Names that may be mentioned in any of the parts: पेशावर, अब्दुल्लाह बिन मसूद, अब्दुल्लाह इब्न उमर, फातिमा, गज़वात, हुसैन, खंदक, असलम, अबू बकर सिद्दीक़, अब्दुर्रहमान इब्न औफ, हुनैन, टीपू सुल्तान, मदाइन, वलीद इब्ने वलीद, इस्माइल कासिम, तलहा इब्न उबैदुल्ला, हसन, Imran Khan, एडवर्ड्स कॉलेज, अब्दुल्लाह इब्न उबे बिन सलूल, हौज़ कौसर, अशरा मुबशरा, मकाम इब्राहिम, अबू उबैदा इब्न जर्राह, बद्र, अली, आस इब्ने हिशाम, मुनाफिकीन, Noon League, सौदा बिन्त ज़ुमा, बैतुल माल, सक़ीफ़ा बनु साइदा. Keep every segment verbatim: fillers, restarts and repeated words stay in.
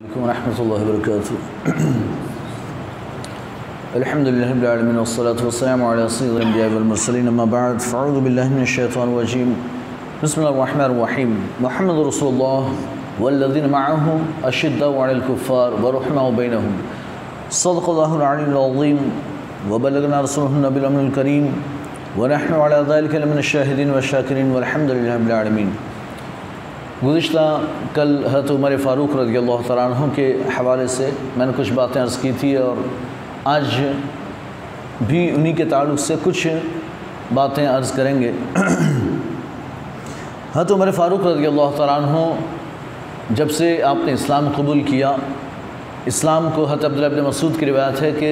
रहमतुल्लाहि व बरकातुहू अल्हम्दुलिल्लाहि रब्बिल आलमीन वस्सलातु वस्सलामु अला सय्यिदिल अम्बियाइ वल मुरसलीन अम्मा बअद फ़अऊज़ु बिल्लाहि मिनश शैतानिर रजीम बिस्मिल्लाहिर रहमानिर रहीम मुहम्मदुर रसूलुल्लाह वल्लज़ीना मअहू अशिद्दाउ अलल कुफ़्फ़ार व रहमाउ बैनहुम सदक़ल्लाहुल अलीयुल अज़ीम व बल्लगना रसूलुहुन नबिल अमीनुल करीम व नहनु अला ज़ालिका लमिनश शाहिदीन व शाकिरीन वल्हम्दुलिल्लाहि रब्बिल आलमीन। गुज़िश्ता कल हज़रत उमर फ़ारूक रज़ियल्लाहु तआला अन्हु के हवाले से मैंने कुछ बातें अर्ज़ की थी और आज भी उन्हीं के ताल्लुक़ से कुछ बातें अर्ज़ करेंगे। हज़रत उमर फ़ारूक रज़ियल्लाहु तआला अन्हु जब से आपने इस्लाम कबूल किया, इस्लाम को हज़रत अब्दुल्लाह बिन मसूद की रिवायत है कि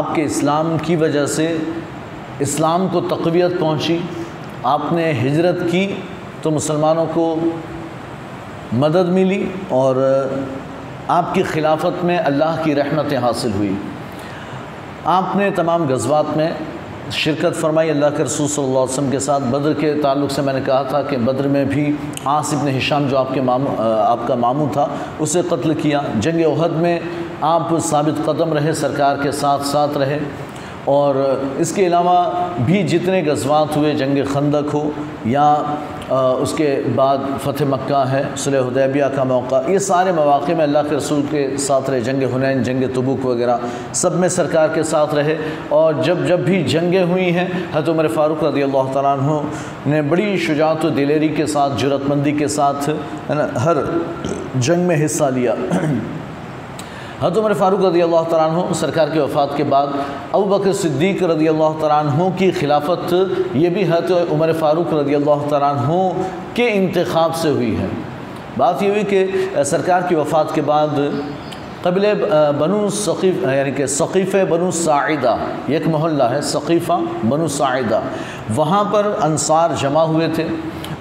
आपके इस्लाम की वजह से इस्लाम को तक़वियत पहुँची, आपने हिजरत की तो मुसलमानों को मदद मिली और आपकी खिलाफत में अल्लाह की रहमतें हासिल हुई। आपने तमाम गज़वात में शिरकत फरमाई अल्लाह के रसूल सल्लल्लाहु अलैहि वसल्लम के साथ। बद्र के ताल्लुक़ से मैंने कहा था कि बद्र में भी आस इब्ने हिशाम जो आपके मामू आपका मामू था उसे कत्ल किया। जंग उहद में आप साबित कदम रहे, सरकार के साथ साथ रहे और इसके अलावा भी जितने गज़वात हुए, जंग खंदक हो या आ, उसके बाद फ़तेह मक्का है, सुलह हुदैबिया का मौका, ये सारे मौक़े में अल्लाह के रसूल के साथ रहे। जंग हुनैन, जंग तबूक वगैरह सब में सरकार के साथ रहे और जब जब भी जंगें हुई हैं हज़रत उमर फ़ारूक रज़ियल्लाहु तआला अन्हु ने बड़ी शुजाअत व दिलेरी के साथ, जुरतमंदी के साथ हर जंग में हिस्सा लिया। हज़रत उमर फ़ारूक रज़ियल्लाहु तआला अन्हु सरकार के वफ़ात के बाद अबू बकर सिद्दीक रज़ियल्लाहु तआला अन्हु की खिलाफत ये भी हज़रत उमर फ़ारूक रज़ियल्लाहु तआला अन्हु के इंतखाब से हुई है। बात ये हुई कि सरकार की वफ़ात के बाद कबीले बनु सक़ीफ़ यानी कि सक़ीफ़े बनु साइदा, एक मोहल्ला है सक़ीफ़ा बनु साइदा, वहाँ पर अंसार जमा हुए थे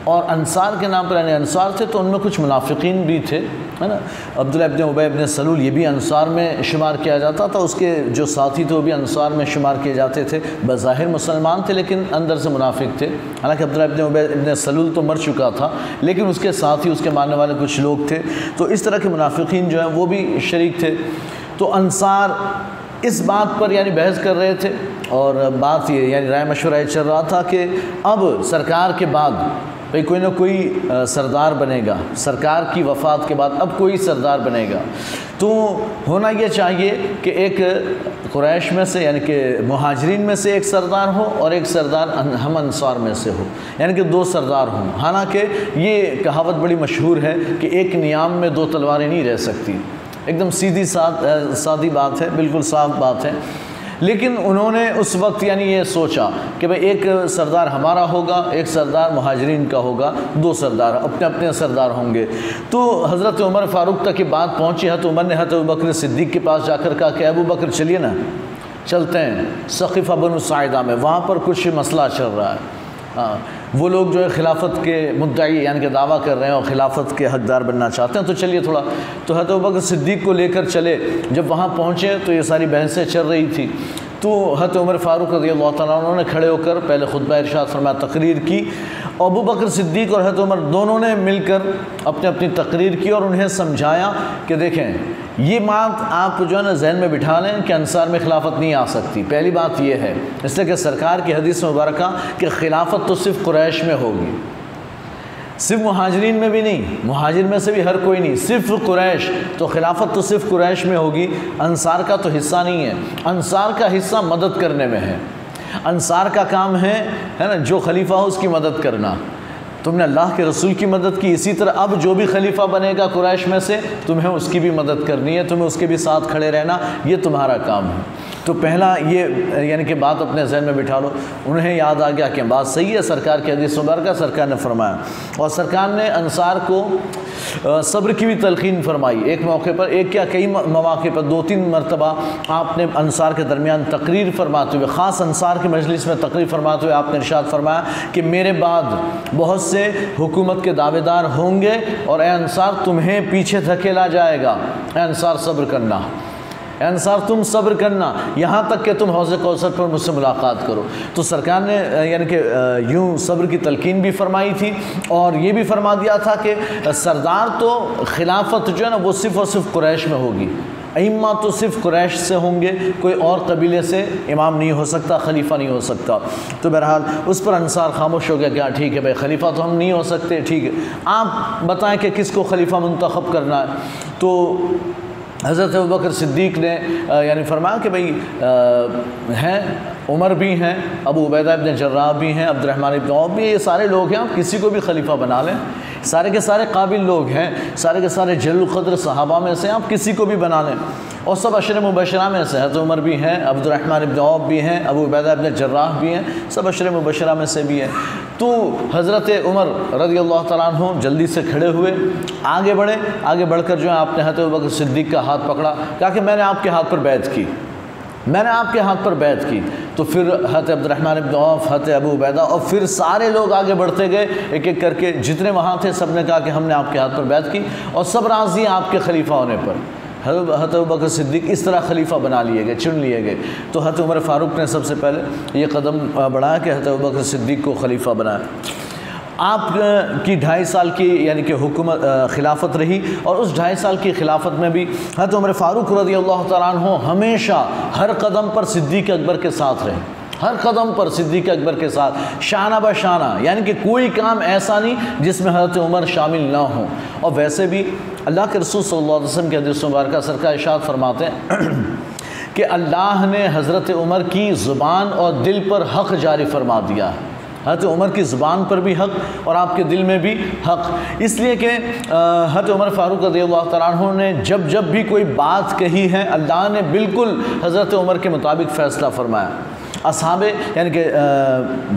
और अंसार के नाम पर यानी अंसार थे तो उनमें कुछ मुनाफिकीन भी थे, है ना। अब्दुल्लाह इब्न उबे बिन सलूल ये भी अंसार में शुमार किया जाता था, उसके जो साथी थे वो भी अंसार में शुमार किए जाते थे। बज़ाहिर मुसलमान थे लेकिन अंदर से मुनाफिक थे। हालांकि अब्दुल्लाह इब्न उबे बिन सलूल तो मर चुका था लेकिन उसके साथी, उसके मानने वाले कुछ लोग थे, तो इस तरह के मुनाफिकीन जो हैं वो भी शरीक थे। तो अंसार इस बात पर यानी बहस कर रहे थे और बात ये यानी राय मशवरा चल रहा था कि अब सरकार के बाद भाई कोई ना कोई सरदार बनेगा, सरकार की वफ़ात के बाद अब कोई सरदार बनेगा। तो होना यह चाहिए कि एक कुरैश में से यानी कि मुहाजिरीन में से एक सरदार हो और एक सरदार हम अंसार में से हो, यानी कि दो सरदार हों। हालांकि ये कहावत बड़ी मशहूर है कि एक नियाम में दो तलवारें नहीं रह सकती, एकदम सीधी साध सादी बात है, बिल्कुल साफ बात है। लेकिन उन्होंने उस वक्त यानी ये सोचा कि भाई एक सरदार हमारा होगा, एक सरदार मुहाजिरीन का होगा, दो सरदार अपने अपने सरदार होंगे। तो हज़रत उमर फ़ारूक तक ये बात पहुँची। हज़रत उमर ने हज़रत अबू बकर सिद्दीक के पास जाकर कहा कि अबू बकर चलिए ना, चलते हैं सक़ीफ़ा बनु साइदा में, वहाँ पर कुछ मसला चल रहा है। हाँ, वो लोग जो है खिलाफत के मुद्दाई यानी कि दावा कर रहे हैं और ख़िलाफ़त के हकदार बनना चाहते हैं, तो चलिए थोड़ा। तो हज़रत अबू बकर सिद्दीक़ को लेकर चले। जब वहाँ पहुँचे तो ये सारी बहसें चल रही थी। तो हज़रत उमर फ़ारूक रज़ियल्लाहु तआला अन्हु ने खड़े होकर पहले खुतबा इरशाद फरमाया, तकरीर की। अबू बकर सिद्दीक़ और हज़रत उमर दोनों ने मिलकर अपनी अपनी तकरीर की और उन्हें समझाया कि देखें ये बात आप जो है ना जहन में बिठा लें कि अंसार में खिलाफत नहीं आ सकती। पहली बात यह है, इसलिए कि सरकार की हदीस मुबारक कि खिलाफत तो सिर्फ कुरैश में होगी, सिर्फ मुहाजिरीन में भी नहीं, मुहाजिर में से भी हर कोई नहीं, सिर्फ कुरैश। तो खिलाफत तो सिर्फ कुरैश में होगी, अंसार का तो हिस्सा नहीं है। अंसार का हिस्सा मदद करने में है, अंसार का काम है है ना, जो खलीफा हो उसकी मदद करना। तुमने अल्लाह के रसूल की मदद की, इसी तरह अब जो भी खलीफा बनेगा कुरैश में से तुम्हें उसकी भी मदद करनी है, तुम्हें उसके भी साथ खड़े रहना, ये तुम्हारा काम है। तो पहला ये यानी कि बात अपने जहन में बिठा लो। उन्हें याद आ गया कि बात सही है, सरकार के हदीस मुबारक सरकार ने फरमाया। और सरकार ने अंसार को सब्र की भी तलकीन फरमाई। एक मौके पर, एक क्या कई मौके पर, दो तीन मरतबा आपने अंसार के दरमियान तकरीर फरमाते हुए, ख़ास अंसार की मजलिस में तकरीर फरमाते हुए आपने इरशाद फरमाया कि मेरे बाद बहुत से हुकूमत के दावेदार होंगे और ए अंसार तुम्हें पीछे धकेला जाएगा, ए अंसार सब्र करना। अंसार तुम सब्र करना यहाँ तक कि तुम हौज़ कौसर पर मुझसे मुलाकात करो। तो सरकार ने यानी कि यूँ सब्र की तलकीन भी फरमाई थी और ये भी फरमा दिया था कि सरदार तो खिलाफत जो है ना वो सिर्फ और सिर्फ कुरैश में होगी, इमाम तो सिर्फ कुरैश से होंगे, कोई और कबीले से इमाम नहीं हो सकता, खलीफा नहीं हो सकता। तो बहरहाल उस पर अंसार खामोश हो गया, क्या ठीक है भाई खलीफा तो हम नहीं हो सकते, ठीक है आप बताएं कि किसको खलीफा मुंतखब करना है। तो हज़रत अबू बकर सिद्दीक ने यानी फरमाया कि भाई हैं उमर भी हैं, अबू उबैदा इब्न जर्राह भी हैं, अब्दुर्रहमान इब्न औफ भी, ये सारे लोग हैं, आप किसी को भी खलीफा बना लें, सारे के सारे काबिल लोग हैं, सारे के सारे जल्लुल क़द्र सहाबा में से आप किसी को भी बना लें। और सब अशरे मुबशरा में से हज़रत उमर भी हैं, अब्दुर्रहमान इब्न औफ भी हैं, अबू उबैदा इब्न जर्राह भी हैं, सब अशरे मुबशरा में से भी हैं। तो हज़रत उमर रज़ियल्लाहु तआला अन्हु जल्दी से खड़े हुए, आगे बढ़े, आगे बढ़कर जो है आपने हज़रत अबू बकर सिद्दीक़ का हाथ पकड़ा, कहा कि मैंने आपके हाथ पर बैत की, मैंने आपके हाथ पर बैत की। तो फिर हज़रत अब्दुर्रहमान इब्न औफ, हज़रत अबू उबैदा और फिर सारे लोग आगे बढ़ते गए, एक एक करके जितने वहाँ थे सब ने कहा कि हमने आपके हाथ पर बैत की और सब राज़ी आपके खलीफा होने पर। हज़रत अबू बकर सिद्दीक़ इस तरह खलीफा बना लिए गए, चुन लिए गए। तो हज़रत उमर फ़ारूक ने सबसे पहले ये कदम बढ़ाया कि हज़रत अबू बकर सिद्दीक़ को खलीफा बनाया। आप की ढाई साल की यानी कि हुकूमत खिलाफत रही और उस ढाई साल की खिलाफत में भी हज़रत उमर फ़ारूक रज़ियल्लाहु तआला अन्हु हमेशा हर कदम पर सिद्दीक़ अकबर के साथ रहे, हर कदम पर सिद्दीक़ अकबर के साथ शाना ब शाना, यानी कि कोई काम ऐसा नहीं जिसमें हज़रत उमर शामिल ना हो। और वैसे भी अल्लाह के रसूल सल्लल्लाहु अलैहि वसल्लम के हदीस मुबारक सर का इरशाद फरमाते हैं कि अल्लाह ने हज़रत उमर की ज़ुबान और दिल पर हक़ जारी फरमा दिया है। हज़रत उमर की ज़ुबान पर भी हक़ और आपके दिल में भी हक़, इसलिए कि हज़रत उमर फ़ारूक रज़ियल्लाहु तआला अन्हु ने जब जब भी कोई बात कही है अल्लाह ने बिल्कुल हज़रत उमर के मुताबिक फ़ैसला फरमाया। असहाबे यानी कि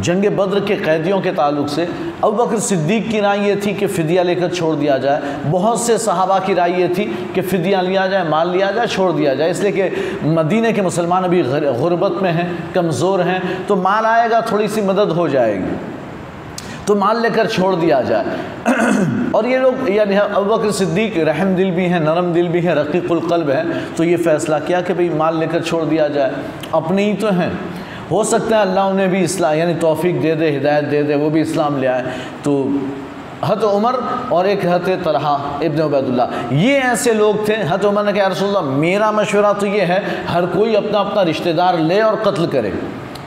जंग बद्र के कैदियों के ताल्लुक़ से अबू बकर सिद्दीक़ की राय ये थी कि फ़िदिया लेकर छोड़ दिया जाए, बहुत से सहाबा की राय ये थी कि फ़िदिया लिया जाए, माल लिया जाए, छोड़ दिया जाए, इसलिए कि मदीने के मुसलमान अभी गुरबत में हैं, कमज़ोर हैं, तो माल आएगा थोड़ी सी मदद हो जाएगी, तो माल लेकर छोड़ दिया जाए। और ये लोग यानी अबू बकर सिद्दीक़ रहम दिल भी हैं, नरम दिल भी हैं, रक़ीक़ुल क़ल्ब हैं, तो ये फ़ैसला किया कि भाई माल लेकर छोड़ दिया जाए, अपने ही तो हैं, हो सकता है अल्लाह उन्हें भी इस्लाम यानी तौफ़ीक दे दे, हिदायत दे दे, वो भी इस्लाम ले आए। तो हज़रत उमर और एक हज़रत तलहा इब्न उबैदुल्ला, ये ऐसे लोग थे। हज़रत उमर ने कहा या रसूलल्लाह मेरा मशवरा तो ये है हर कोई अपना अपना रिश्तेदार ले और कत्ल करे,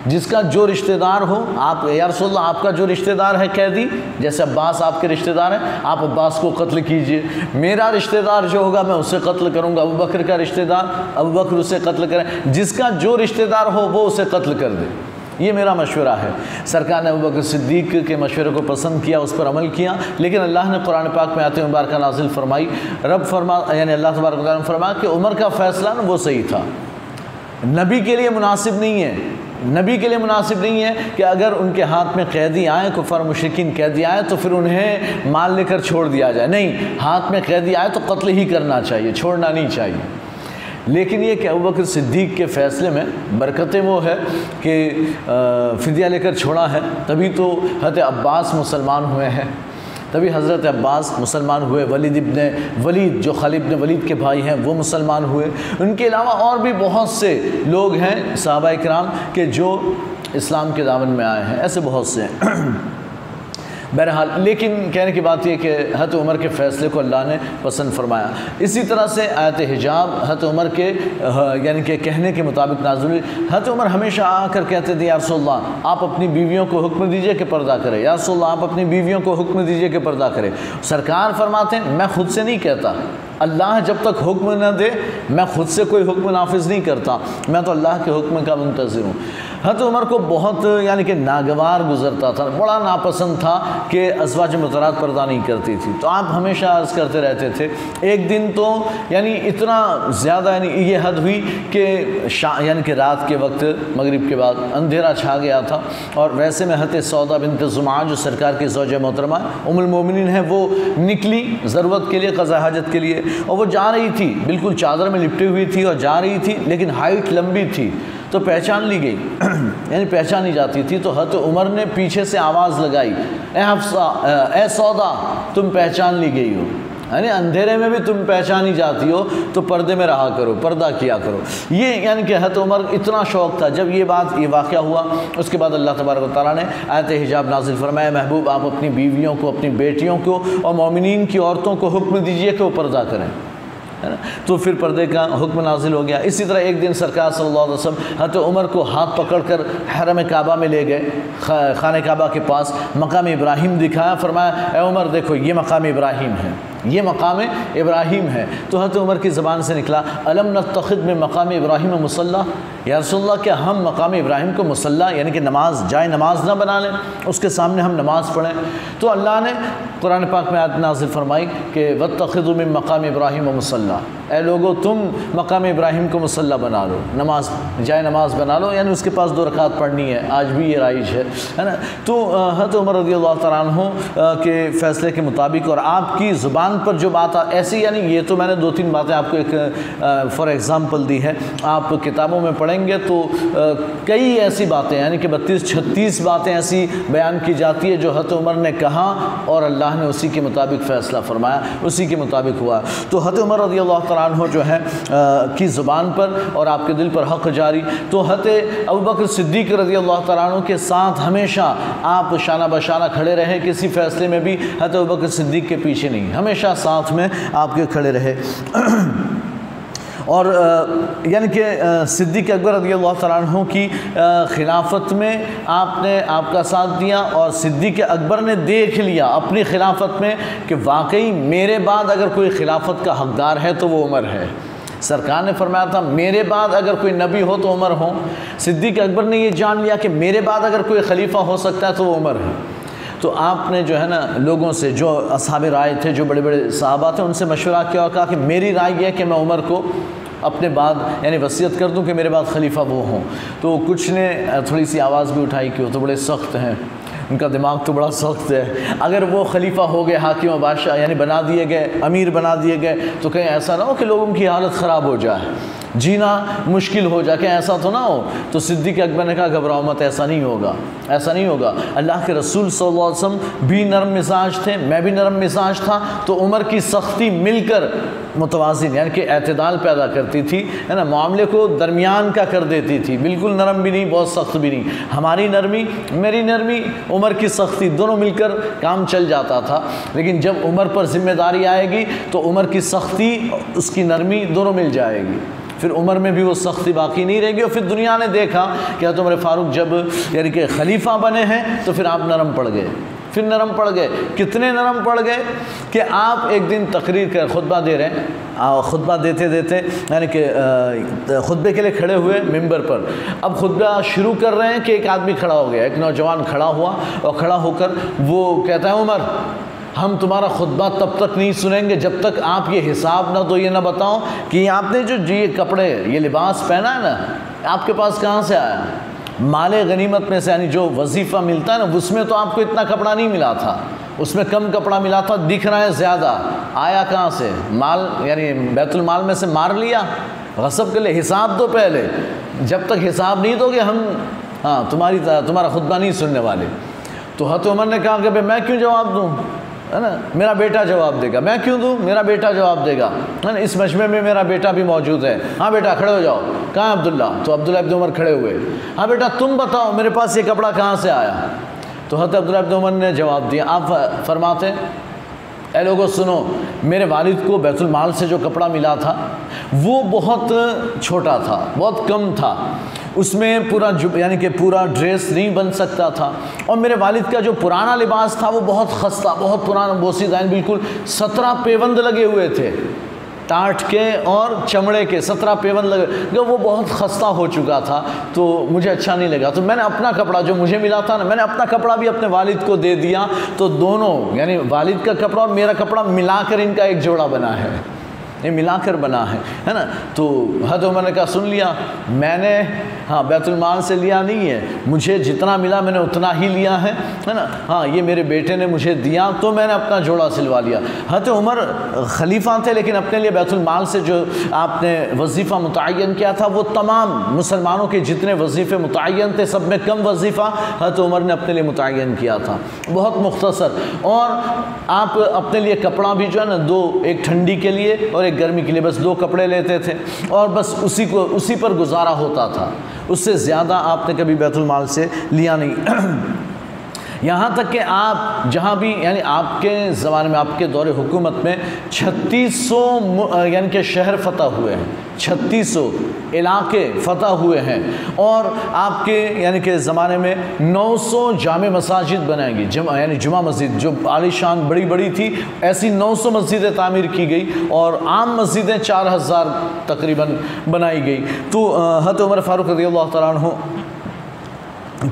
जिसका जो रिश्तेदार हो। आप या रसूलल्लाह आपका जो रिश्तेदार है कैदी, जैसे अब्बास आपके रिश्तेदार हैं, आप अब्बास को कत्ल कीजिए, मेरा रिश्तेदार जो होगा मैं उसे कत्ल करूंगा, अबू बकर का रिश्तेदार अबू बकर उसे कत्ल करें, जिसका जो रिश्तेदार हो वो उसे कत्ल कर दे, ये मेरा मशवरा है। सरकार ने अबू बकर सिद्दीक़ के मशवरे को पसंद किया, उस पर अमल किया, लेकिन अल्लाह ने कुरान पाक में आते मुबारक नाजिल फरमाई, रब फरमा यानी अल्लाह तबारक व तआला ने फरमाया कि उमर का फ़ैसला ना वो सही था, नबी के लिए मुनासिब नहीं है, नबी के लिए मुनासिब नहीं है कि अगर उनके हाथ में कैदी आए, कुफार मुशरिकीन कैदी आए तो फिर उन्हें माल लेकर छोड़ दिया जाए, नहीं, हाथ में कैदी आए तो कत्ल ही करना चाहिए, छोड़ना नहीं चाहिए। लेकिन ये कि अबू बकर सिद्दीक़ के फ़ैसले में बरकतें वो है कि फ़िदिया लेकर छोड़ा है, तभी तो हज़रत अब्बास मुसलमान हुए हैं, तभी हज़रत अब्बास मुसलमान हुए, वलीद इब्ने वलीद जो ख़ालिद इब्ने वलीद के भाई हैं वो मुसलमान हुए। उनके अलावा और भी बहुत से लोग हैं सहाबाए किराम के जो इस्लाम के दामन में आए हैं, ऐसे बहुत से हैं। बहरहाल लेकिन कहने की बात यह कि हज़रत उमर के फ़ैसले को अल्लाह ने पसंद फरमाया। इसी तरह से आयत हिजाब हज़रत उमर के यानी कि कहने के मुताबिक नाज़िल हुई। हज़रत उमर हमेशा आकर कहते थे या रसूलल्लाह आप अपनी बीवियों को हुक्म दीजिए कि पर्दा करें, या रसूलल्लाह आप अपनी बीवियों को हुक्म दीजिए कि पर्दा करें। सरकार फरमाते हैं मैं खुद से नहीं कहता, अल्लाह जब तक हुक्म न दे मैं ख़ुद से कोई हुक्म नाफिज नहीं करता, मैं तो अल्लाह के हुक्म का मुंतज़िर हूँ। हज़रत उमर को बहुत यानी कि नागवार गुजरता था, बड़ा नापसंद था कि अज़वाज मुतअहहरात पर्दा नहीं करती थी, तो आप हमेशा अर्ज़ करते रहते थे। एक दिन तो यानी इतना ज़्यादा यानी ये हद हुई कि यानी कि रात के वक्त मगरिब के बाद अंधेरा छा गया था और वैसे में हज़रत सौदा बिन्त ज़ुमा जो सरकार की ज़ौजा मोहतरमा उम्मुल मोमिनीन हैं वो निकली ज़रूरत के लिए, क़ज़ा हाजत के लिए, और वो जा रही थी, बिल्कुल चादर में लिपटी हुई थी और जा रही थी, लेकिन हाइट लंबी थी तो पहचान ली गई यानी पहचानी जाती थी। तो हज़रत उमर ने पीछे से आवाज़ लगाई, ए हफ्सा ए सौदा तुम पहचान ली गई हो। यानी अंधेरे में भी तुम पहचानी जाती हो तो पर्दे में रहा करो, पर्दा किया करो। ये यानी कि हज़रत उमर इतना शौक़ था। जब ये बात ये वाक़या हुआ उसके बाद अल्लाह तबारक व तआला ने आयत हिजाब नाज़िल फरमाया, महबूब आप अपनी बीवियों को, अपनी बेटियों को और मोमिनीन की औरतों को हुक्म दीजिए कि वो पर्दा करें, है ना। तो फिर पर्दे का हुक्म नाजिल हो गया। इसी तरह एक दिन सरकार सल्लल्लाहु अलैहि वसल्लम हज़रत उमर को हाथ पकड़कर हरम काबा में ले गए, खाने काबा के पास मकाम इब्राहिम दिखाया, फरमाया ए उमर देखो ये मकाम इब्राहिम है, ये मकाम इब्राहिम है। तो हज़रत उमर की ज़बान से निकला अलम नत्तखिज़ में मकाम इब्राहिम मुसल्ला, या रसूलल्लाह क्या हम मकाम इब्राहिम को मुसल्ला यानी कि नमाज जाए नमाज ना बना लें, उसके सामने हम नमाज पढ़ें। तो अल्लाह ने कुरान पाक में आयत नाज़िल फरमाई कि वत्तखिज़ू मिन मकाम इब्राहिम मुसल्ला, ए लोगो तुम मकाम इब्राहिम को मुसल्ला बना लो, नमाज जाए नमाज बना लो, यानी उसके पास दो रकात पढ़नी है। आज भी ये राइज है, है ना। तो हज़रत उमर रज़ियल्लाहु तआला अन्हु के फ़ैसले के मुताबिक और आपकी ज़ुबान पर जो बात ऐसी, यानी ये तो मैंने दो तीन बातें आपको एक फॉर एग्जांपल दी है, आप किताबों में पढ़ेंगे तो आ, कई ऐसी बातें यानी कि बत्तीस छत्तीस बातें ऐसी बयान की जाती है जो हज़रत उमर ने कहा और अल्लाह ने उसी के मुताबिक फ़ैसला फरमाया, उसी के मुताबिक हुआ। तो हज़रत उमर रज़ियल्लाहु तआला अन्हु जो है आ, की ज़ुबान पर और आपके दिल पर हक़ जारी। तो हज़रत अबू बकर सिद्दीक रज़ियल्लाहु तआला अन्हु के साथ हमेशा आप शाना बशाना खड़े रहे, किसी फ़ैसले में भी हज़रत अबू बकर सिद्दीक के पीछे नहीं, हमेशा साथ में आपके खड़े रहे। और यानी कि सिद्दीक़ अकबर रज़ियल्लाहु तआला अन्हु की खिलाफत में आपने आपका साथ दिया और सिद्दीक़ अकबर ने देख लिया अपनी खिलाफत में कि वाकई मेरे बाद अगर कोई खिलाफत का हकदार है तो वो उमर है। सरकार ने फरमाया था मेरे बाद अगर कोई नबी हो तो उमर हो, सिद्दीक़ अकबर ने ये जान लिया कि मेरे बाद अगर कोई खलीफा हो सकता है तो वो उमर है। तो आपने जो है ना लोगों से, जो असहाबे राय थे, जो बड़े बड़े सहाबा थे, उनसे मशवरा किया और कहा कि मेरी राय यह है कि मैं उमर को अपने बाद यानी वसीयत कर दूं कि मेरे बाद खलीफा वो हों। तो कुछ ने थोड़ी सी आवाज़ भी उठाई कि वो तो बड़े सख्त हैं, उनका दिमाग तो बड़ा सख्त है, अगर वो खलीफा हो गए, हाकिम बादशाह यानी बना दिए गए, अमीर बना दिए गए, तो कहीं ऐसा ना हो कि लोगों की हालत ख़राब हो जाए, जीना मुश्किल हो जाए, कहीं ऐसा तो ना हो। तो सिद्दीक़ अकबर ने कहा घबराओ मत, ऐसा नहीं होगा, ऐसा नहीं होगा। अल्लाह के रसूल सल्लल्लाहु अलैहि वसल्लम भी नरम मिजाज थे, मैं भी नरम मिजाज था, तो उमर की सख्ती मिलकर मुतवाज़िन यानी कि एतदाल पैदा करती थी, है ना, मामले को दरमियान का कर देती थी, बिल्कुल नरम भी नहीं बहुत सख्त भी नहीं। हमारी नरमी, मेरी नरमी, उमर की सख्ती, दोनों मिलकर काम चल जाता था। लेकिन जब उमर पर जिम्मेदारी आएगी तो उमर की सख्ती उसकी नरमी दोनों मिल जाएगी, फिर उमर में भी वो सख्ती बाकी नहीं रहेगी। और फिर दुनिया ने देखा कि हज़रत उमर फारूक जब यानी कि खलीफा बने हैं तो फिर आप नरम पड़ गए, फिर नरम पड़ गए, कितने नरम पड़ गए कि आप एक दिन तकरीर कर खुतबा दे रहे हैं, खुतबा देते देते यानी कि खुतबे के लिए खड़े हुए मिंबर पर, अब खुतबा शुरू कर रहे हैं कि एक आदमी खड़ा हो गया, एक नौजवान खड़ा हुआ और खड़ा होकर वो कहता है उमर हम तुम्हारा खुतबा तब तक नहीं सुनेंगे जब तक आप ये हिसाब ना दो, ये ना बताओ कि आपने जो ये कपड़े ये लिबास पहना है ना आपके पास कहाँ से आया, माले गनीमत में से यानी जो वजीफ़ा मिलता है ना उसमें तो आपको इतना कपड़ा नहीं मिला था, उसमें कम कपड़ा मिला था, दिख रहा है ज़्यादा, आया कहाँ से, माल यानी बैतुल माल में से मार लिया, गसब के लिए हिसाब दो पहले, जब तक हिसाब नहीं दोगे हम हाँ तुम्हारी तुम्हारा खुतबा नहीं सुनने वाले। तो हज़रत उमर ने कहा कि भाई मैं क्यों जवाब दूँ, है ना, मेरा बेटा जवाब देगा, मैं क्यों दूँ, मेरा बेटा जवाब देगा, है ना, इस मजमे में मेरा बेटा भी मौजूद है, हाँ बेटा खड़े हो जाओ, कहाँ अब्दुल्ला, तो अब्दुल्लाह इब्न उमर खड़े हुए, हाँ बेटा तुम बताओ मेरे पास ये कपड़ा कहाँ से आया। तो हज़रत अब्दुल्लाह इब्न उमर ने जवाब दिया, आप फरमाते ए लोगों सुनो मेरे वालिद को बैतुल माल से जो कपड़ा मिला था वो बहुत छोटा था, बहुत कम था, उसमें पूरा यानी कि पूरा ड्रेस नहीं बन सकता था, और मेरे वालिद का जो पुराना लिबास था वो बहुत खस्ता, बहुत पुराना बोसीदा, बिल्कुल सत्रह पेवंद लगे हुए थे, टाट के और चमड़े के सत्रह पेवंद लगे, जब वो बहुत खस्ता हो चुका था तो मुझे अच्छा नहीं लगा, तो मैंने अपना कपड़ा जो मुझे मिला था ना मैंने अपना कपड़ा भी अपने वालिद को दे दिया, तो दोनों यानी वालिद का कपड़ा और मेरा कपड़ा मिलाकर इनका एक जोड़ा बना है, ये मिलाकर बना है, है ना। तो हद उमर ने कहा सुन लिया मैंने, हाँ बैतुल माल से लिया नहीं है, मुझे जितना मिला मैंने उतना ही लिया है, है ना। हाँ ये मेरे बेटे ने मुझे दिया तो मैंने अपना जोड़ा सिलवा लिया। हद उमर खलीफा थे लेकिन अपने लिए बैतुल माल से जो आपने वजीफ़ा मुतय्यन किया था वो तमाम मुसलमानों के जितने वजीफ़े मुतय्यन थे सब में कम वजीफ़ा हद उमर ने अपने लिए मुतय्यन किया था, बहुत मुख्तसर। और आप अपने लिए कपड़ा भी जो है ना दो, एक ठंडी के लिए और एक गर्मी के लिए, बस दो कपड़े लेते थे और बस उसी को उसी पर गुजारा होता था, उससे ज़्यादा आपने कभी बैतुल माल से लिया नहीं। यहाँ तक कि आप जहाँ भी यानी आपके ज़माने में आपके दौरे हुकूमत में छत्तीस सौ यानी कि शहर फतह हुए हैं, छत्तीस सौ इलाके फतह हुए हैं और आपके यानी कि ज़माने में नौ सौ जामे मसाजिद बनाएंगी, जमा यानी जुमा मस्जिद जो आलीशान बड़ी बड़ी थी ऐसी नौ सौ मस्जिदें तामीर की गई और आम मस्जिदें चार हज़ार तकरीबन बनाई गई। तो हज़रत उमर फारूक रज़ियल्लाहु तआला अन्हु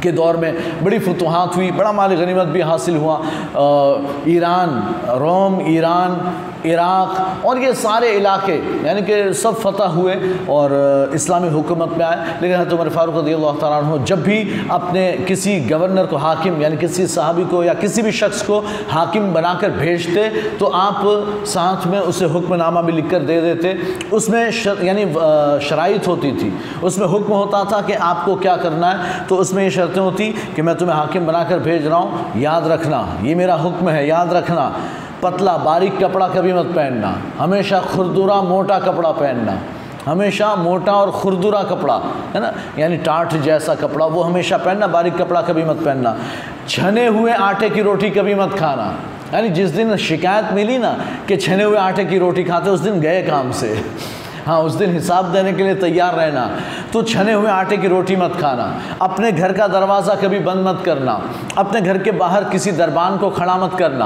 के दौर में बड़ी फतूहात हुई, बड़ा माल गनीमत भी हासिल हुआ, ईरान, रोम, ईरान, इराक़ और ये सारे इलाके यानी कि सब फतह हुए और इस्लामी हुकूमत में आए। लेकिन हज़रत उमर फारूक रज़ियल्लाहु तआला अन्हु जब भी अपने किसी गवर्नर को हाकिम यानी किसी साहबी को या किसी भी शख्स को हाकिम बनाकर भेजते तो आप साथ में उसे हुक्मनामा भी लिख कर दे देते, उसमें शर, यानी शराइत होती थी, उसमें हुक्म होता था कि आपको क्या करना है। तो उसमें ये शर्तें होती कि मैं तुम्हें हाकिम बनाकर भेज रहा हूँ, याद रखना ये मेरा हुक्म है, याद रखना पतला बारीक कपड़ा कभी मत पहनना, हमेशा खुरदुरा मोटा कपड़ा पहनना, हमेशा मोटा और खुरदुरा कपड़ा, है ना, यानी टाट जैसा कपड़ा वो हमेशा पहनना, बारीक कपड़ा कभी मत पहनना, छने हुए आटे की रोटी कभी मत खाना। यानी जिस दिन शिकायत मिली ना कि छने हुए आटे की रोटी खाते उस दिन गए काम से, हाँ उस दिन हिसाब देने के लिए तैयार रहना। तो छने हुए आटे की रोटी मत खाना, अपने घर का दरवाज़ा कभी बंद मत करना, अपने घर के बाहर किसी दरबान को खड़ा मत करना,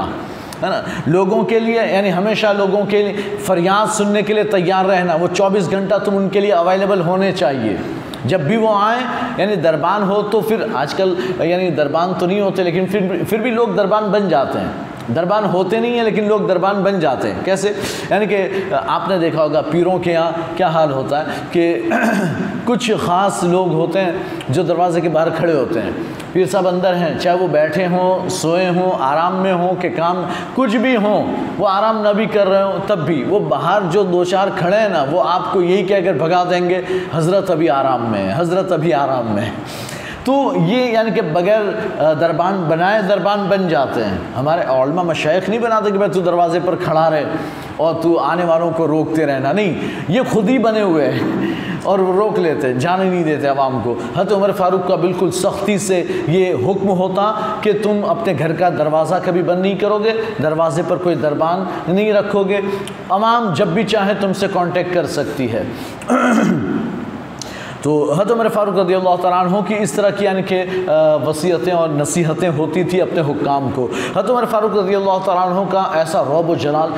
है ना, लोगों के लिए यानी हमेशा लोगों के लिए फरियाद सुनने के लिए तैयार रहना, वो चौबीस घंटा तुम उनके लिए अवेलेबल होने चाहिए, जब भी वो आए यानी दरबान हो तो फिर आजकल यानी दरबान तो नहीं होते लेकिन फिर फिर भी लोग दरबान बन जाते हैं, दरबान होते नहीं हैं लेकिन लोग दरबान बन जाते हैं। कैसे? यानी कि आपने देखा होगा पीरों के यहाँ क्या हाल होता है कि कुछ ख़ास लोग होते हैं जो दरवाजे के बाहर खड़े होते हैं, पीर साहब अंदर हैं, चाहे वो बैठे हों, सोए हों, आराम में हों कि काम कुछ भी हों, वो आराम ना भी कर रहे हों तब भी वो बाहर जो दो चार खड़े हैं ना वो आपको यही कहकर भगा देंगे हज़रत अभी आराम में है, हज़रत अभी आराम में है। तो ये यानी कि बगैर दरबान बनाए दरबान बन जाते हैं। हमारे औलमा मशाइख नहीं बनाते कि भाई तू दरवाजे पर खड़ा रहे और तू आने वालों को रोकते रहना, नहीं, ये खुद ही बने हुए हैं और वो रोक लेते हैं, जाने नहीं देते आवाम को। हज़रत उमर फारूक का बिल्कुल सख्ती से ये हुक्म होता कि तुम अपने घर का दरवाज़ा कभी बंद नहीं करोगे, दरवाजे पर कोई दरबान नहीं रखोगे, आवाम जब भी चाहे तुमसे कांटेक्ट कर सकती है। तो हज़रत उमर फारूक रज़ियल्लाहु तआला अन्हु की इस तरह की यानी कि वसीयतें और नसीहतें होती थी अपने हुक्काम को। हज़रत उमर फारूक रज़ियल्लाहु तआला अन्हु का ऐसा रौब व जलाल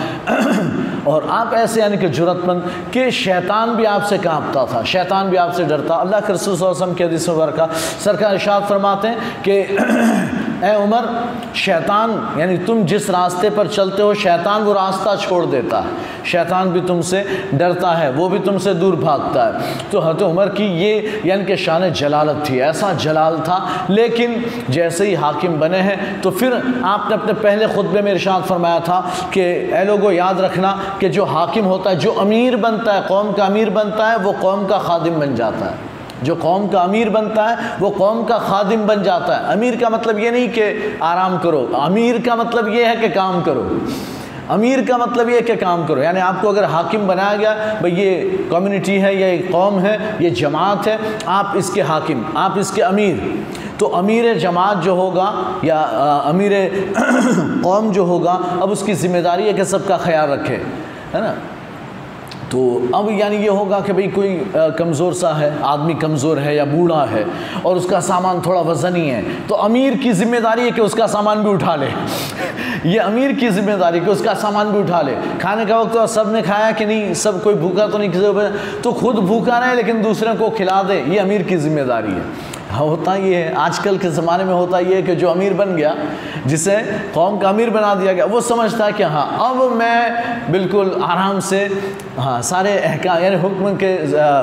और आप ऐसे यानी कि जुरतमंद कि शैतान भी आपसे कांपता था, शैतान भी आपसे डरता। अल्लाह के रसूल सल्लल्लाहु अलैहि वसल्लम के हदीस मुबारक सरकार इरशाद फरमाते हैं कि ए उमर, शैतान यानी तुम जिस रास्ते पर चलते हो शैतान वो रास्ता छोड़ देता है, शैतान भी तुमसे डरता है, वो भी तुमसे दूर भागता है। तो हज़रत उमर की ये यानी कि शान जलालत थी, ऐसा जलाल था। लेकिन जैसे ही हाकिम बने हैं तो फिर आपने अपने पहले खुतबे में इरशाद फरमाया था कि ए लोगों याद रखना कि जो हाकिम होता है, जो अमीर बनता है, कौम का अमीर बनता है, वो कौम का खादिम बन जाता है, जो कौम का अमीर बनता है वो कौम का खादिम बन जाता है। अमीर का मतलब ये नहीं कि आराम करो, अमीर का मतलब ये है कि काम करो, अमीर का मतलब ये है कि काम करो। यानी आपको अगर हाकिम बनाया गया, भाई ये कम्युनिटी है, ये कौम है, ये जमात है, आप इसके हाकिम, आप इसके अमीर। तो अमीर जमात जो होगा या अमीर कौम जो होगा, अब उसकी जिम्मेदारी है कि सबका ख्याल रखे, है ना। तो अब यानी ये होगा कि भाई कोई कमज़ोर सा है, आदमी कमज़ोर है या बूढ़ा है और उसका सामान थोड़ा वज़नी है, तो अमीर की ज़िम्मेदारी है कि उसका सामान भी उठा ले ये अमीर की ज़िम्मेदारी कि उसका सामान भी उठा ले। खाने का वक्त और सब ने खाया कि नहीं, सब कोई भूखा तो नहीं, किसी तो खुद भूखा रहे लेकिन दूसरे को खिला दे, ये अमीर की ज़िम्मेदारी है। होता ये है, आजकल के ज़माने में होता ये है कि जो अमीर बन गया, जिसे कौम का अमीर बना दिया गया, वो समझता है कि हाँ अब मैं बिल्कुल आराम से हाँ सारे अहकाम यानी हुक्म के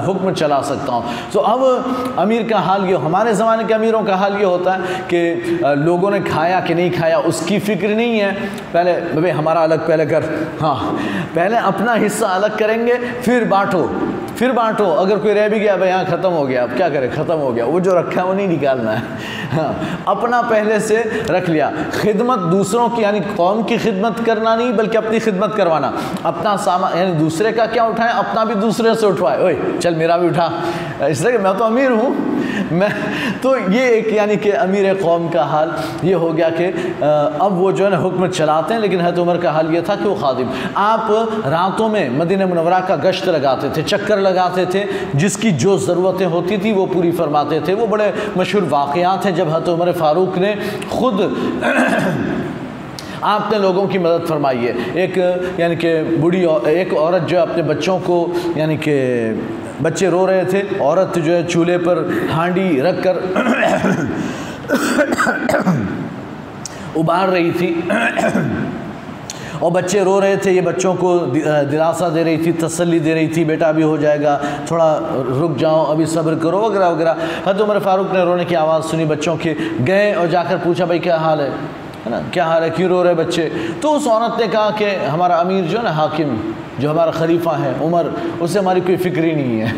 हुक्म चला सकता हूँ। तो अब अमीर का हाल ये, हमारे ज़माने के अमीरों का हाल ये होता है कि लोगों ने खाया कि नहीं खाया उसकी फ़िक्र नहीं है, पहले भाई हमारा अलग पहले कर, हाँ पहले अपना हिस्सा अलग करेंगे फिर बाँटो फिर बाँटो, अगर कोई रह भी गया भाई यहाँ ख़त्म हो गया, अब क्या करें ख़त्म हो गया, वो जो रखा है वो नहीं निकालना है, हाँ अपना पहले से रख लिया। खिदमत दूसरों की यानी कौम की खिदमत करना नहीं बल्कि अपनी खिदमत करवाना, अपना सामान यानी दूसरे का क्या उठाएं अपना भी दूसरे से उठवाए, ओए चल मेरा भी उठा, इसलिए मैं तो अमीर हूँ मैं तो। ये एक यानी कि अमीर कौम का हाल ये हो गया कि अब वो जो है ना हुक्म चलाते हैं, लेकिन हज़रत उमर का हाल ये था कि वो खादिम। आप रातों में मदीना मुनव्वरा का गश्त लगाते थे, चक्कर लगाते थे, जिसकी जो ज़रूरतें होती थी वो पूरी फरमाते थे। वो बड़े मशहूर वाक़यात हैं जब हज़रत उमर फारूक ने ख़ुद आपने लोगों की मदद फरमाई है। एक यानी कि बूढ़ी और, एक औरत जो अपने बच्चों को यानी कि बच्चे रो रहे थे, औरत जो है चूल्हे पर हांडी रख कर उबाल रही थी और बच्चे रो रहे थे, ये बच्चों को दिलासा दे रही थी, तसल्ली दे रही थी, बेटा अभी हो जाएगा, थोड़ा रुक जाओ, अभी सब्र करो वगैरह वगैरह। हज़रत उमर फारूक ने रोने की आवाज़ सुनी बच्चों के, गए और जाकर पूछा भाई क्या हाल है, है ना, क्या हाल है, क्यों रो रहे बच्चे। तो उस औरत ने कहा कि हमारा अमीर जो है ना हाकिम जो हमारा खलीफा है उमर, उससे हमारी कोई फ़िक्र ही नहीं है,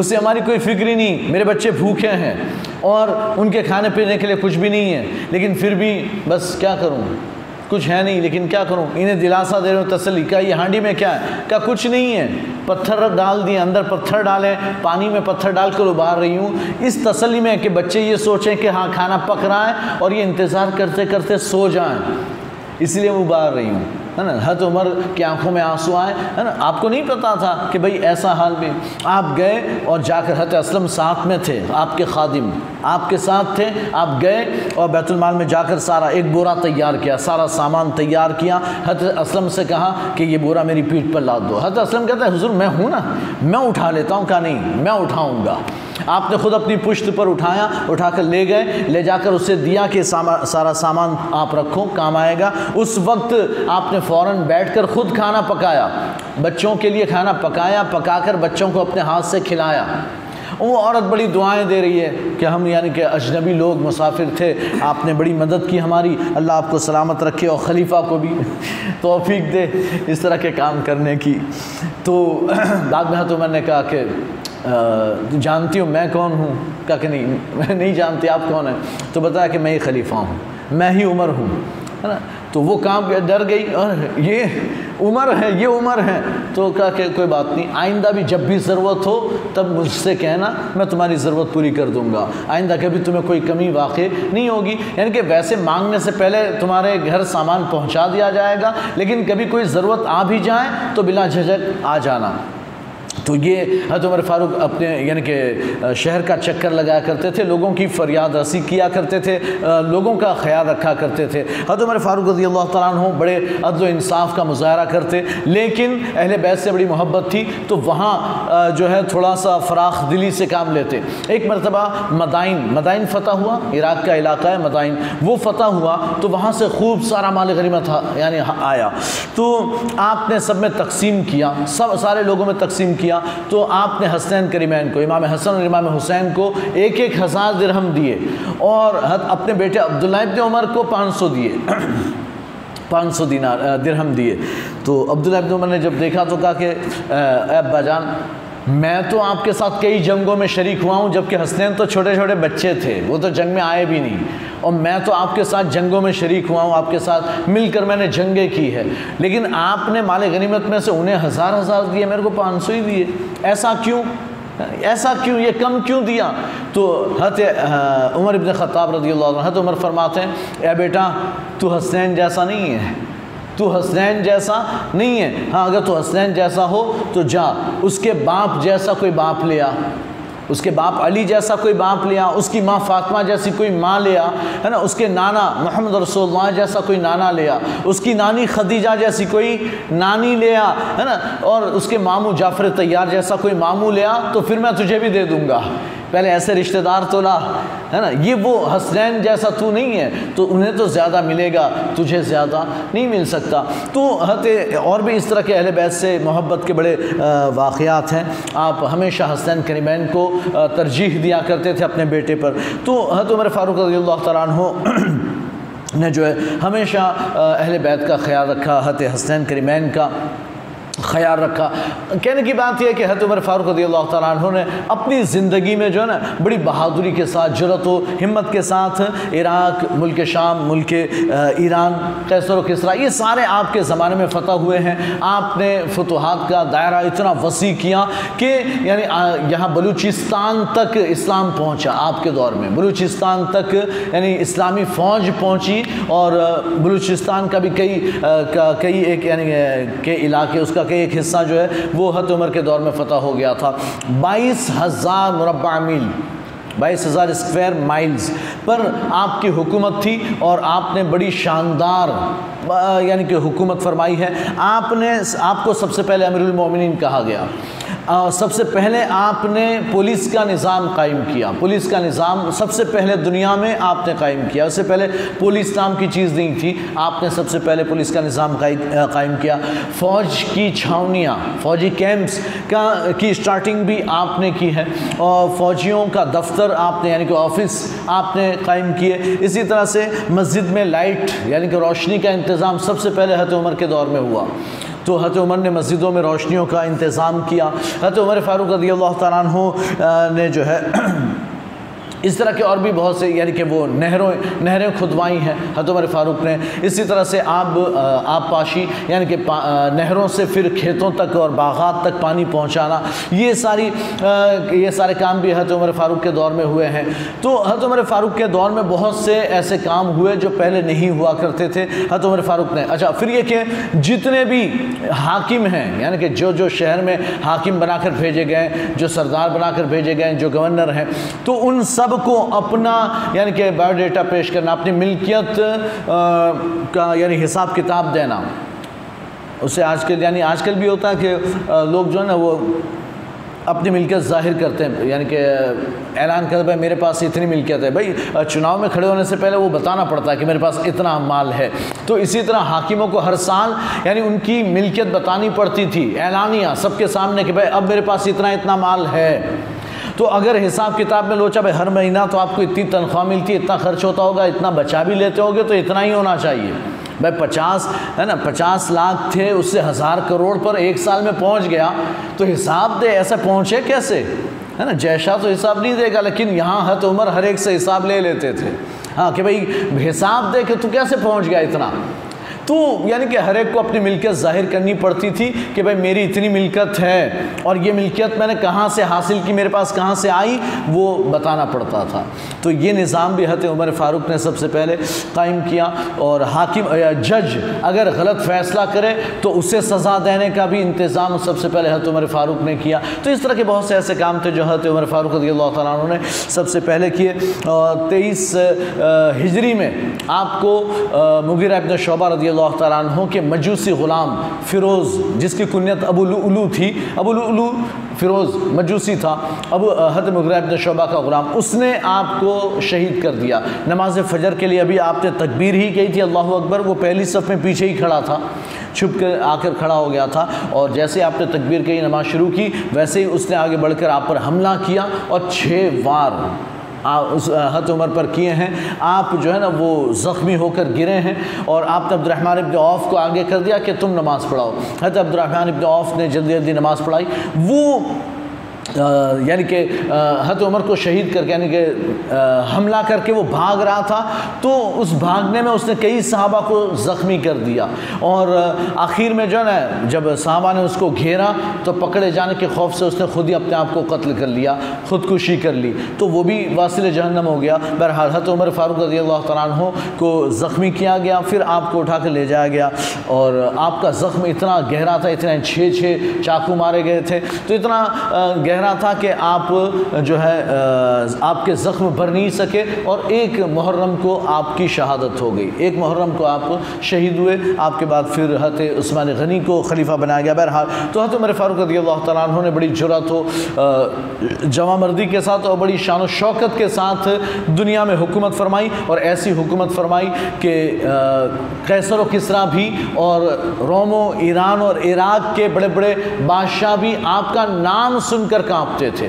उससे हमारी कोई फ़िक्र ही नहीं, मेरे बच्चे भूखे हैं और उनके खाने पीने के लिए कुछ भी नहीं है, लेकिन फिर भी बस क्या करूँ कुछ है नहीं, लेकिन क्या करूं, इन्हें दिलासा दे रहा हूँ, तसल्ली का। ये हांडी में क्या है, क्या कुछ नहीं है, पत्थर डाल दिए, अंदर पत्थर डाले, पानी में पत्थर डाल कर उबाल रही हूँ, इस तसल्ली में कि बच्चे ये सोचें कि हाँ खाना पक रहा है और ये इंतज़ार करते करते सो जाएं, इसलिए मैं उबाल रही हूँ, है ना। हज़रत उमर की आंखों में आंसू आए, है ना, आपको नहीं पता था कि भाई ऐसा हाल में आप गए और जाकर, हज़रत असलम साथ में थे, आपके खादिम आपके साथ थे, आप गए और बैतुलमाल में जाकर सारा एक बोरा तैयार किया, सारा सामान तैयार किया, हज़रत असलम से कहा कि ये बोरा मेरी पीठ पर लाद दो। हज़रत असलम कहता है हुज़ूर मैं हूँ ना, मैं उठा लेता हूँ। कहा नहीं मैं उठाऊँगा। आपने ख़ुद अपनी पुश्त पर उठाया, उठाकर ले गए, ले जाकर उसे दिया कि सामा, सारा सामान आप रखो काम आएगा। उस वक्त आपने फ़ौरन बैठकर ख़ुद खाना पकाया, बच्चों के लिए खाना पकाया, पकाकर बच्चों को अपने हाथ से खिलाया। वो औरत बड़ी दुआएं दे रही है कि हम यानी कि अजनबी लोग मुसाफिर थे, आपने बड़ी मदद की हमारी, अल्लाह आपको सलामत रखे और ख़लीफ़ा को भी तौफीक दे इस तरह के काम करने की। तो बाद में तो मैंने कहा कि जानती हूँ मैं कौन हूँ? कहा कि नहीं मैं नहीं जानती आप कौन हैं। तो बताया कि मैं ही खलीफा हूँ, मैं ही उमर हूँ, है ना। तो वो काम डर गई और ये उमर है ये उमर है। तो कहा कि कोई बात नहीं, आइंदा भी जब भी ज़रूरत हो तब मुझसे कहना, मैं तुम्हारी ज़रूरत पूरी कर दूंगा, आइंदा कभी तुम्हें कोई कमी वाक़ई नहीं होगी। यानी कि वैसे मांगने से पहले तुम्हारे घर सामान पहुँचा दिया जाएगा, लेकिन कभी कोई ज़रूरत आ भी जाए तो बिला झिझक आ जाना। तो ये हज़रत उमर फारूक अपने यानी कि शहर का चक्कर लगाया करते थे, लोगों की फरियाद रसी किया करते थे, लोगों का ख्याल रखा करते थे। हज़रत उमर फारूक रज़ियल्लाहु तआला अन्हु बड़े अदल इंसाफ का मुजाहरा करते, लेकिन अहले बैत से बड़ी मोहब्बत थी तो वहाँ जो है थोड़ा सा फराख दिली से काम लेते। एक मरतबा मदाइन मदाइन फ़तह हुआ, इराक़ का इलाका है मदाइन, वो फ़तह हुआ तो वहाँ से खूब सारा माल गनीमत यानी आया, तो आपने सब में तकसीम किया, सब सारे लोगों में तकसीम किया। तो आपने हसनैन करीमैन को, इमाम हसन और इमाम हुसैन को एक एक हज़ार दिरहम दिए और अपने बेटे अब्दुल्लाह इब्न उमर को पाँच सौ दिए, पाँच सौ दिनार दिरहम दिए। तो अब्दुल्लाह इब्न उमर ने जब देखा तो कहा कि अब्बा जान, मैं तो आपके साथ कई जंगों में शरीक हुआ हूँ, जबकि हसनैन तो छोटे छोटे बच्चे थे, वो तो जंग में आए भी नहीं, और मैं तो आपके साथ जंगों में शरीक हुआ हूँ, आपके साथ मिलकर मैंने जंगें की है, लेकिन आपने माले गनीमत में से उन्हें हज़ार हज़ार दिए, मेरे को पाँच सौ ही दिए, ऐसा क्यों ऐसा क्यों ये कम क्यों दिया? तो हज़रत उमर इब्न ख़त्ताब रज़ियल्लाहु अन्हु उमर फरमाते हैं, ए बेटा तू हसनैन जैसा नहीं है, तू हसनैन जैसा नहीं है, हाँ अगर तू हसनैन जैसा हो तो जा उसके बाप जैसा कोई बाप ले आ, उसके बाप अली जैसा कोई बाप ले आ, उसकी माँ फातिमा जैसी कोई माँ ले आ, है ना, उसके नाना मोहम्मद रसूलुल्लाह जैसा कोई नाना ले आ, उसकी नानी खदीजा जैसी कोई नानी ले आ, है ना, और उसके मामू जाफर तैयार जैसा कोई मामू ले आ, तो फिर मैं तुझे भी दे दूँगा। पहले ऐसे रिश्तेदार तो ला, है ना, ये वो हसनैन जैसा तू नहीं है तो उन्हें तो ज़्यादा मिलेगा, तुझे ज़्यादा नहीं मिल सकता। तो और भी इस तरह के अहल बैत से मोहब्बत के बड़े वाक़यात हैं। आप हमेशा हसनैन करीमैन को तरजीह दिया करते थे अपने बेटे पर। तो हज़रत उमर फारूक रज़ियल्लाहु तआला अन्हु ने जो है हमेशा अहल बैत का ख्याल रखा, हज़रत हसनैन करीमैन का ख्याल रखा। कहने की बात यह है कि हज़रत उमर फारूक रज़ियल्लाहु तआला अन्हु ने अपनी ज़िंदगी में जो है ना बड़ी बहादुरी के साथ, जुरत व हिम्मत के साथ इराक़, मुल्क शाम, मुल्क ईरान, कैसर व किसरा, ये सारे आपके ज़माने में फ़तह हुए हैं। आपने फतूहात का दायरा इतना वसी किया कि यानी यहाँ बलूचिस्तान तक इस्लाम पहुँचा। आपके दौर में बलूचिस्तान तक यानी इस्लामी फ़ौज पहुँची और बलूचिस्तान का भी कई कई एक यानी के इलाके, उसका एक हिस्सा जो है वो हज़रत उमर के दौर में फतह हो गया था। बाईस हज़ार मुरब्बा मील, बाईस हज़ार स्क्वायर माइल्स पर आपकी हुकूमत थी और आपने बड़ी शानदार यानी कि हुकूमत फरमाई है। आपने आपको सबसे पहले अमीरुल मोमिनीन कहा गया। आ, सबसे पहले आपने पुलिस का निज़ाम कायम किया। पुलिस का निज़ाम सबसे पहले दुनिया में आपने कायम किया। उससे पहले पुलिस नाम की चीज़ नहीं थी, आपने सबसे पहले पुलिस का निज़ाम कायम किया। फ़ौज की छावनियाँ, फ़ौजी कैंप्स का की स्टार्टिंग भी आपने की है और फ़ौजियों का दफ्तर आपने यानी कि ऑफिस आपने कायम किए। इसी तरह से मस्जिद में लाइट यानी कि रोशनी का इंतज़ाम सबसे पहले हज़रत उमर के दौर में हुआ। तो हज़रत उमर ने मस्जिदों में रोशनियों का इंतज़ाम किया। हज़रत उमर फ़ारूक रज़ियल्लाहु तआला अन्हु ने जो है इस तरह के और भी बहुत से यानी कि वो नहरों नहरें खुदवाई हैं हज़रत उमर फ़ारूक ने। इसी तरह से आब आबपाशी यानी कि पा, नहरों से फिर खेतों तक और बाग़ात तक पानी पहुँचाना, ये सारी ये सारे काम भी हज़रत उमर फ़ारूक के दौर में हुए हैं। तो हज़रत उमर फ़ारूक के दौर में बहुत से ऐसे काम हुए जो पहले नहीं हुआ करते थे हज़रत उमर फ़ारूक ने। अच्छा, फिर ये कि जितने भी हाकिम हैं यानी कि जो जो शहर में हाकिम बना कर भेजे गए, जो सरदार बना कर भेजे गए, जो गवर्नर हैं, तो उन सब को अपना यानी कि बायोडाटा पेश करना, अपनी मिल्कियत का यानी हिसाब किताब देना। उसे आजकल यानी आजकल भी होता है कि लोग जो है ना वो अपनी मिल्कियत जाहिर करते हैं यानी कि ऐलान करते भाई मेरे पास इतनी मिल्कियत है। भाई चुनाव में खड़े होने से पहले वो बताना पड़ता है कि मेरे पास इतना माल है। तो इसी तरह हाकिमों को हर साल यानी उनकी मिल्कियत बतानी पड़ती थी ऐलानिया सबके सामने कि भाई अब मेरे पास इतना इतना माल है। तो अगर हिसाब किताब में लोचा भाई हर महीना तो आपको इतनी तनख्वाह मिलती है, इतना खर्च होता होगा, इतना बचा भी लेते होगे तो इतना ही होना चाहिए। भाई पचास है ना पचास लाख थे, उससे हज़ार करोड़ पर एक साल में पहुंच गया तो हिसाब दे, ऐसा पहुंचे कैसे, है ना। जैशा तो हिसाब नहीं देगा, लेकिन यहाँ हज़रत उमर हर एक से हिसाब ले लेते थे। हाँ कि भाई हिसाब दे के तू कैसे पहुँच गया इतना। तो यानी कि हर एक को अपनी मिल्कियत जाहिर करनी पड़ती थी कि भाई मेरी इतनी मिल्कियत है और ये मिल्कियत मैंने कहाँ से हासिल की, मेरे पास कहाँ से आई, वो बताना पड़ता था। तो ये निज़ाम भी हज़रत उमर फ़ारूक ने सबसे पहले कायम किया। और हाकिम या जज अगर गलत फ़ैसला करे तो उसे सज़ा देने का भी इंतज़ाम सबसे पहले हज़रत उमर फ़ारूक ने किया। तो इस तरह के बहुत से ऐसे काम थे जो हज़रत उमर फ़ारूक रज़ियल्लाहु तआला अन्हु ने सबसे पहले किए। और तेईस हिजरी में आपको मुग़ीरा इब्न शोबा रज़ियल्लाहु तआला अन्हु के मजूसी ग़ुलाम फ़िरोज़, जिसकी कुनियत अबू लुलू थी, अबू लुलू फ़िरोज़ मजूसी था, अब हज़रत मुग़ीरा इब्न शोबा का ग़ुलाम, उसने आपको शहीद कर दिया। नमाज फ़जर के लिए अभी आपने तकबीर ही कही थी, अल्लाहु अकबर, वो पहली सफ़ में पीछे ही खड़ा था, छुप कर आकर खड़ा हो गया था। और जैसे आपने तकबीर कही, नमाज शुरू की, वैसे ही उसने आगे बढ़कर आप पर हमला किया और छः वार उस हज़रत उमर पर किए हैं। आप जो है ना वो ज़ख्मी होकर गिरे हैं और आपने अब्दुर्रहमान इब्न औफ को आगे कर दिया कि तुम नमाज़ पढ़ाओ। हज़रत अब्दुर्रहमान इब्न औफ ने जल्दी जल्दी नमाज़ पढ़ाई। वो यानी कि हज़रत उमर को शहीद करके यानी कि हमला करके वो भाग रहा था, तो उस भागने में उसने कई सहाबा को ज़ख्मी कर दिया। और आखिर में जो है ना जब सहाबा ने उसको घेरा तो पकड़े जाने के खौफ से उसने ख़ुद ही अपने आप को कत्ल कर लिया, ख़ुदकुशी कर ली, तो वो भी वासिल जहन्नम हो गया। बहरहाल हज़रत उमर फ़ारूक रज़ियल्लाहु तआला अन्हु को ज़ख्मी किया गया, फिर आपको उठा कर ले जाया गया और आपका ज़ख्म इतना गहरा था, इतने छः छः चाकू मारे गए थे, तो इतना कह रहा था कि आप जो है आपके ज़ख्म भर नहीं सके और एक मुहर्रम को आपकी शहादत हो गई, एक मुहर्रम को आप शहीद हुए। आपके बाद फिर हज़रत उस्मान गनी को खलीफा बनाया गया। बहरहाल तो हज़रत उमर फारूक रज़ियल्लाहु तआला अन्हु ने बड़ी जुरत हो, जवामर्दी के साथ और बड़ी शान व शौकत के साथ दुनिया में हुकूमत फरमाई और ऐसी हुकूमत फरमाई कि कैसर व किसरा भी और रोम ईरान और इराक़ के बड़े बड़े बादशाह भी आपका नाम सुनकर कांपते थे,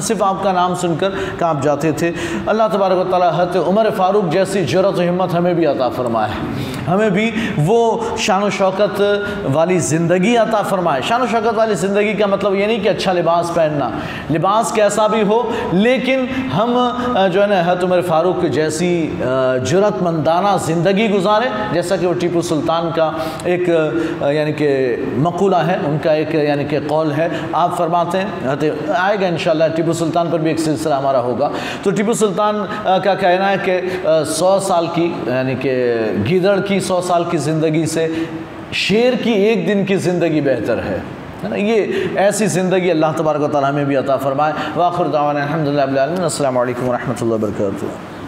सिर्फ आपका नाम सुनकर कांप जाते थे। अल्लाह तबारक व तआला हज़रत उमर फारूक जैसी जुर्रत और हिम्मत हमें भी अता फ़रमाए, हमें भी वो शान व शौकत वाली ज़िंदगी अता फ़रमाए। शान व शौकत वाली ज़िंदगी का मतलब ये नहीं कि अच्छा लिबास पहनना, लिबास कैसा भी हो, लेकिन हम जो है ना हज़रत उमर फारूक जैसी जुर्रतमंदाना ज़िंदगी गुजारें, जैसा कि वो टीपू सुल्तान का एक यानी कि मक़ूला है, उनका एक यानी कि कौल है। आप फरमाते हैं, आएगा इंशाल्लाह टीपू सुल्तान पर भी एक सिलसिला हमारा होगा। तो टीपू सुल्तान का कहना है कि सौ साल की यानी कि गीदड़ की सौ साल की ज़िंदगी से शेर की एक दिन की ज़िंदगी बेहतर है, है ना। ये ऐसी ज़िंदगी अल्लाह तबारक व तआला हमें भी अता फ़रमाए। वाखिर दावाना अल्हम्दुलिल्लाह रब्बिल आलमीन। अस्सलामु अलैकुम व रहमतुल्लाहि व बरकातुहू।